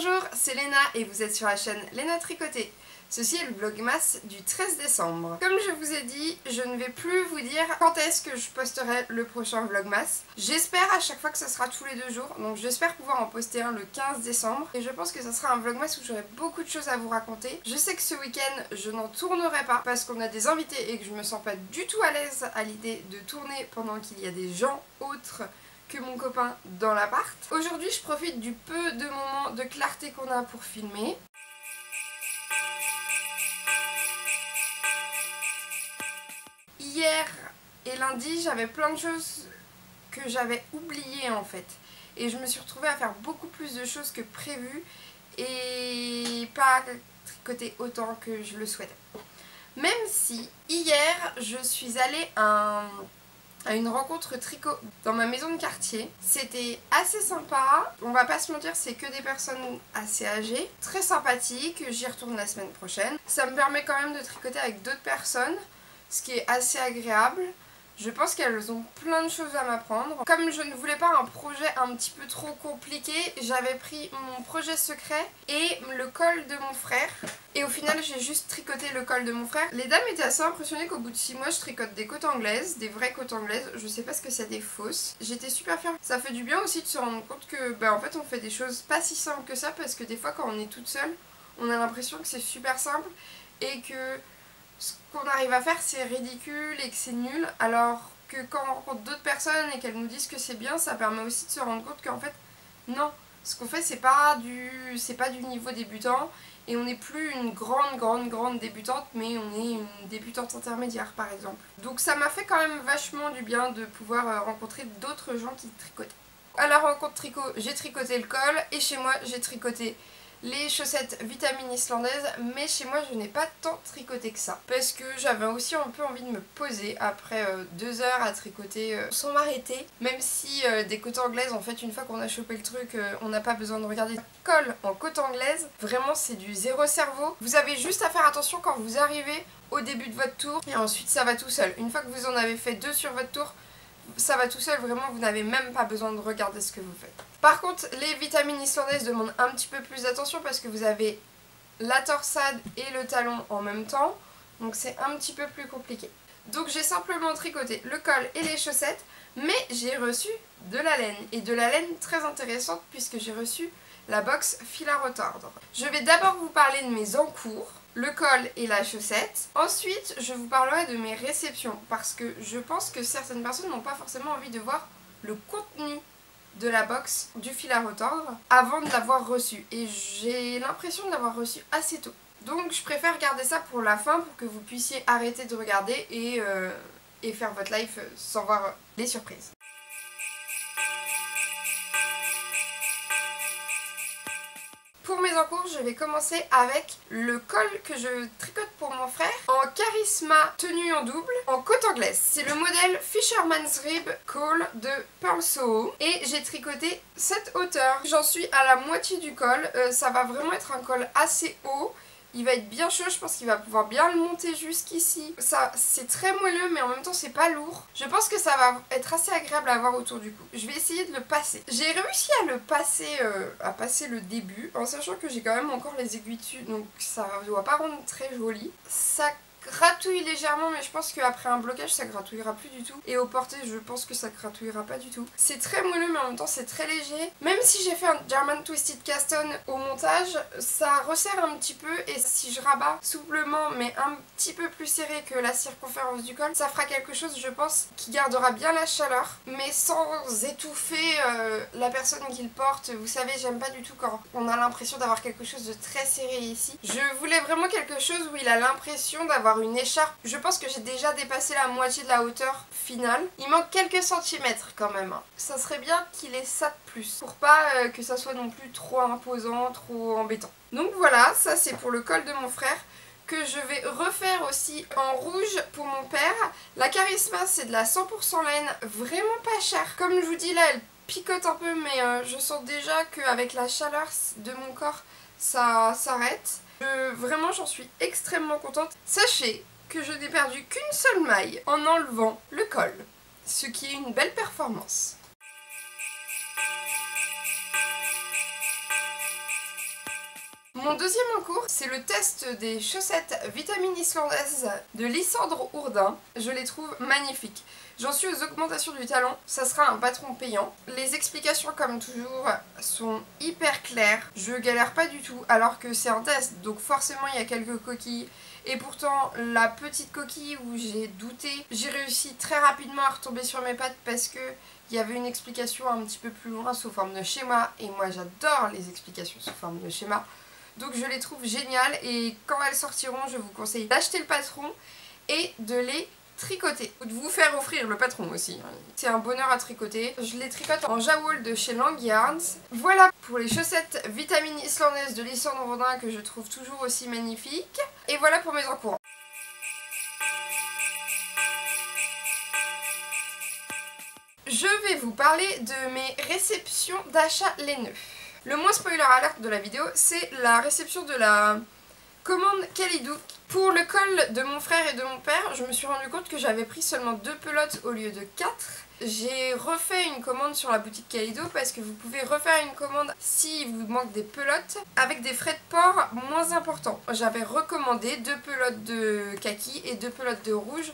Bonjour, c'est Léna et vous êtes sur la chaîne Léna Tricoté. Ceci est le Vlogmas du 13 décembre. Comme je vous ai dit, je ne vais plus vous dire quand est-ce que je posterai le prochain Vlogmas. J'espère à chaque fois que ce sera tous les deux jours, donc j'espère pouvoir en poster un le 15 décembre. Et je pense que ce sera un Vlogmas où j'aurai beaucoup de choses à vous raconter. Je sais que ce week-end, je n'en tournerai pas parce qu'on a des invités et que je me sens pas du tout à l'aise à l'idée de tourner pendant qu'il y a des gens autres que mon copain dans l'appart. Aujourd'hui, je profite du peu de moments de clarté qu'on a pour filmer. Hier et lundi, j'avais plein de choses que j'avais oubliées en fait. Et je me suis retrouvée à faire beaucoup plus de choses que prévu et pas tricoter autant que je le souhaitais. Même si hier, je suis allée à une rencontre tricot dans ma maison de quartier. C'était assez sympa, on va pas se mentir, c'est que des personnes assez âgées, très sympathiques. J'y retourne la semaine prochaine. Ça me permet quand même de tricoter avec d'autres personnes, ce qui est assez agréable. Je pense qu'elles ont plein de choses à m'apprendre. Comme je ne voulais pas un projet un petit peu trop compliqué, j'avais pris mon projet secret et le col de mon frère. Et au final, j'ai juste tricoté le col de mon frère. Les dames étaient assez impressionnées qu'au bout de 6 mois, je tricote des côtes anglaises, des vraies côtes anglaises. Je sais pas ce que c'est des fausses. J'étais super fière. Ça fait du bien aussi de se rendre compte que, en fait, on fait des choses pas si simples que ça, parce que des fois, quand on est toute seule, on a l'impression que c'est super simple et que ce qu'on arrive à faire c'est ridicule et que c'est nul, alors que quand on rencontre d'autres personnes et qu'elles nous disent que c'est bien, ça permet aussi de se rendre compte qu'en fait non, ce qu'on fait c'est pas du niveau débutant et on n'est plus une grande débutante, mais on est une débutante intermédiaire par exemple. Donc ça m'a fait quand même vachement du bien de pouvoir rencontrer d'autres gens qui tricotaient. À la rencontre tricot, j'ai tricoté le col et chez moi j'ai tricoté les chaussettes Vitamine Islandaises, mais chez moi je n'ai pas tant tricoté que ça parce que j'avais aussi un peu envie de me poser après 2 heures à tricoter sans m'arrêter, même si des côtes anglaises, en fait une fois qu'on a chopé le truc on n'a pas besoin de regarder. Col en côte anglaise, vraiment c'est du zéro cerveau, vous avez juste à faire attention quand vous arrivez au début de votre tour et ensuite ça va tout seul. Une fois que vous en avez fait 2 sur votre tour, ça va tout seul, vraiment vous n'avez même pas besoin de regarder ce que vous faites. Par contre, les Vitamines Islandaises demandent un petit peu plus d'attention parce que vous avez la torsade et le talon en même temps, donc c'est un petit peu plus compliqué. Donc j'ai simplement tricoté le col et les chaussettes, mais j'ai reçu de la laine, et de la laine très intéressante puisque j'ai reçu la box fil à retordre. Je vais d'abord vous parler de mes encours, le col et la chaussette. Ensuite, je vous parlerai de mes réceptions parce que je pense que certaines personnes n'ont pas forcément envie de voir le contenu de la box du fil à retordre avant de l'avoir reçu. Et j'ai l'impression de l'avoir reçu assez tôt. Donc je préfère garder ça pour la fin pour que vous puissiez arrêter de regarder et faire votre live sans voir les surprises. Pour mes encours, je vais commencer avec le col que je tricote pour mon frère en Carisma tenue en double en côte anglaise. C'est le modèle Fisherman's Rib col de Purl Soho et j'ai tricoté cette hauteur. J'en suis à la moitié du col, ça va vraiment être un col assez haut. Il va être bien chaud, je pense qu'il va pouvoir bien le monter jusqu'ici. Ça, c'est très moelleux mais en même temps c'est pas lourd. Je pense que ça va être assez agréable à avoir autour du cou. Je vais essayer de le passer. J'ai réussi à le passer, le début, en sachant que j'ai quand même encore les aiguilles dessus, donc ça doit pas rendre très joli. Ça gratouille légèrement, mais je pense qu'après un blocage ça gratouillera plus du tout, et au porté je pense que ça gratouillera pas du tout. C'est très moelleux mais en même temps c'est très léger. Même si j'ai fait un German Twisted Cast-On au montage, ça resserre un petit peu, et si je rabats souplement mais un petit peu plus serré que la circonférence du col, ça fera quelque chose je pense qui gardera bien la chaleur mais sans étouffer la personne qui le porte. Vous savez, j'aime pas du tout quand on a l'impression d'avoir quelque chose de très serré ici. Je voulais vraiment quelque chose où il a l'impression d'avoir une écharpe. Je pense que j'ai déjà dépassé la moitié de la hauteur finale. Il manque quelques centimètres quand même. Ça serait bien qu'il ait ça de plus pour pas que ça soit non plus trop imposant, trop embêtant. Donc voilà, ça c'est pour le col de mon frère que je vais refaire aussi en rouge pour mon père. La Carisma, c'est de la 100% laine, vraiment pas chère. Comme je vous dis là, elle picote un peu mais je sens déjà qu'avec la chaleur de mon corps, ça s'arrête. Vraiment j'en suis extrêmement contente. Sachez que je n'ai perdu qu'une seule maille en enlevant le col, ce qui est une belle performance. Mon deuxième en cours, c'est le test des chaussettes Vitamine Islandaises de Lysandre Hourdin. Je les trouve magnifiques. J'en suis aux augmentations du talon, ça sera un patron payant. Les explications, comme toujours, sont hyper claires. Je galère pas du tout, alors que c'est un test, donc forcément il y a quelques coquilles. Et pourtant, la petite coquille où j'ai douté, j'ai réussi très rapidement à retomber sur mes pattes parce que il y avait une explication un petit peu plus loin sous forme de schéma. Et moi j'adore les explications sous forme de schéma. Donc je les trouve géniales et quand elles sortiront, je vous conseille d'acheter le patron et de les tricoter. Ou de vous faire offrir le patron aussi. C'est un bonheur à tricoter. Je les tricote en jawol de chez Lang Yarns. Voilà pour les chaussettes Vitamine Islandaises de Lysandre Hourdin que je trouve toujours aussi magnifiques. Et voilà pour mes encours. Je vais vous parler de mes réceptions d'achat laineux. Le moins spoiler alert de la vidéo, c'est la réception de la commande Calidou. Pour le col de mon frère et de mon père, je me suis rendu compte que j'avais pris seulement 2 pelotes au lieu de 4. J'ai refait une commande sur la boutique Calidou parce que vous pouvez refaire une commande s'il vous manque des pelotes avec des frais de port moins importants. J'avais recommandé 2 pelotes de kaki et 2 pelotes de rouge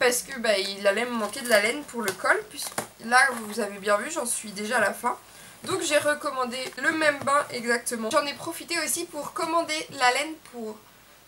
parce que il allait me manquer de la laine pour le col. Puisque là, vous avez bien vu, j'en suis déjà à la fin. Donc j'ai recommandé le même bain exactement. J'en ai profité aussi pour commander la laine pour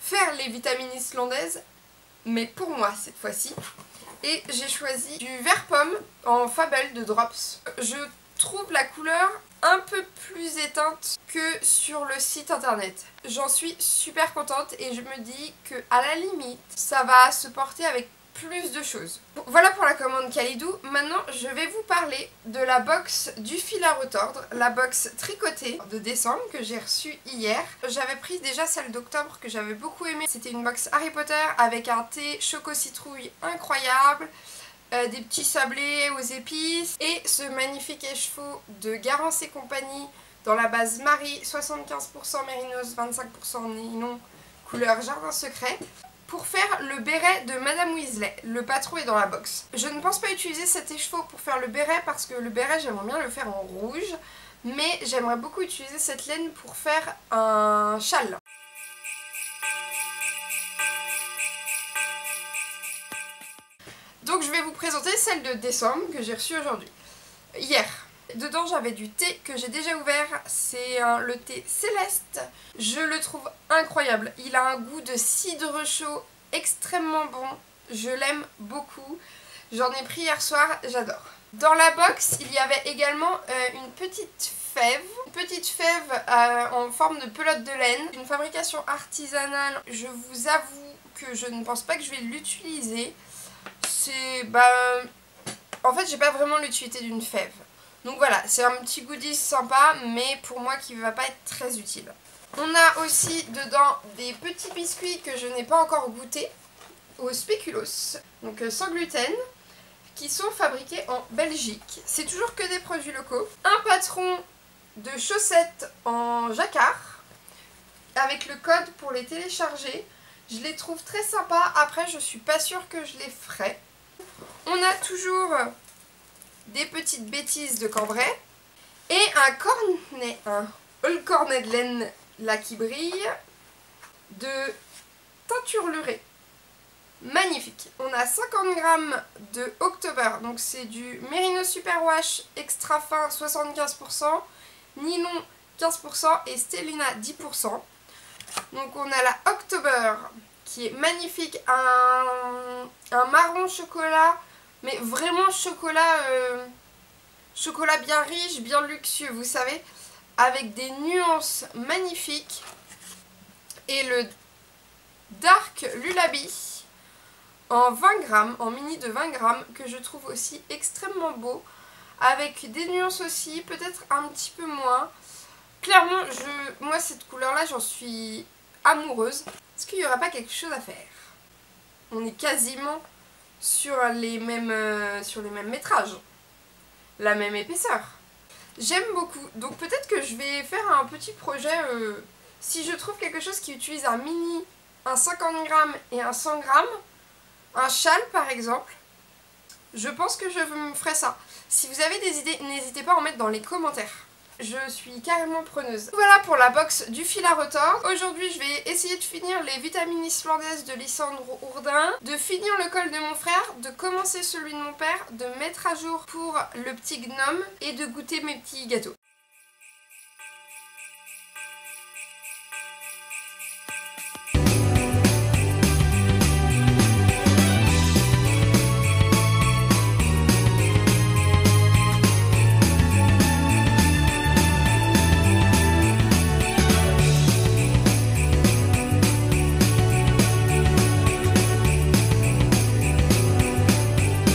faire les vitamines islandaises, mais pour moi cette fois-ci. Et j'ai choisi du vert pomme en Fabel de Drops. Je trouve la couleur un peu plus éteinte que sur le site internet. J'en suis super contente et je me dis que à la limite, ça va se porter avec plus de choses. Bon, voilà pour la commande Calidou. Maintenant, je vais vous parler de la box du fil à retordre, la box tricotée de décembre que j'ai reçue hier. J'avais pris déjà celle d'octobre que j'avais beaucoup aimée. C'était une box Harry Potter avec un thé choco-citrouille incroyable, des petits sablés aux épices et ce magnifique écheveau de Garance et Compagnie dans la base Marie, 75% Mérinos, 25% nylon, couleur Jardin Secret. Pour faire le béret de Madame Weasley, le patron est dans la box. Je ne pense pas utiliser cet écheveau pour faire le béret parce que le béret j'aimerais bien le faire en rouge, mais j'aimerais beaucoup utiliser cette laine pour faire un châle. Donc je vais vous présenter celle de décembre que j'ai reçue aujourd'hui, hier. Dedans j'avais du thé que j'ai déjà ouvert, c'est le thé céleste. Je le trouve incroyable, il a un goût de cidre chaud extrêmement bon, je l'aime beaucoup. J'en ai pris hier soir, j'adore. Dans la box il y avait également une petite fève en forme de pelote de laine, une fabrication artisanale. Je vous avoue que je ne pense pas que je vais l'utiliser, c'est en fait j'ai pas vraiment l'utilité d'une fève. Donc voilà, c'est un petit goodies sympa, mais pour moi qui ne va pas être très utile. On a aussi dedans des petits biscuits que je n'ai pas encore goûtés, au spéculoos, donc sans gluten, qui sont fabriqués en Belgique. C'est toujours que des produits locaux. Un patron de chaussettes en jacquard, avec le code pour les télécharger. Je les trouve très sympas, après je suis pas sûre que je les ferai. On a toujours des petites bêtises de Cambrai et un cornet de laine là qui brille de teinture lurée, magnifique. On a 50 grammes de october, donc c'est du Mérinos superwash extra fin 75%, nylon 15% et stellina 10%. Donc on a la october qui est magnifique, un marron chocolat. Mais vraiment chocolat bien riche, bien luxueux, vous savez, avec des nuances magnifiques. Et le Dark Lulabi en 20 grammes, en mini de 20 grammes, que je trouve aussi extrêmement beau, avec des nuances aussi, peut-être un petit peu moins. Clairement, moi cette couleur-là, j'en suis amoureuse. Est-ce qu'il n'y aura pas quelque chose à faire? On est quasiment sur les mêmes métrages, la même épaisseur. J'aime beaucoup, donc peut-être que je vais faire un petit projet, si je trouve quelque chose qui utilise un mini, un 50 grammes et un 100 grammes, un châle par exemple, je pense que je me ferai ça. Si vous avez des idées, n'hésitez pas à en mettre dans les commentaires. je suis carrément preneuse. Voilà pour la box du fil à retordre. Aujourd'hui je vais essayer de finir les Vitamines Islandaises de Lysandre Hourdin, de finir le col de mon frère, de commencer celui de mon père, de mettre à jour pour le petit gnome et de goûter mes petits gâteaux.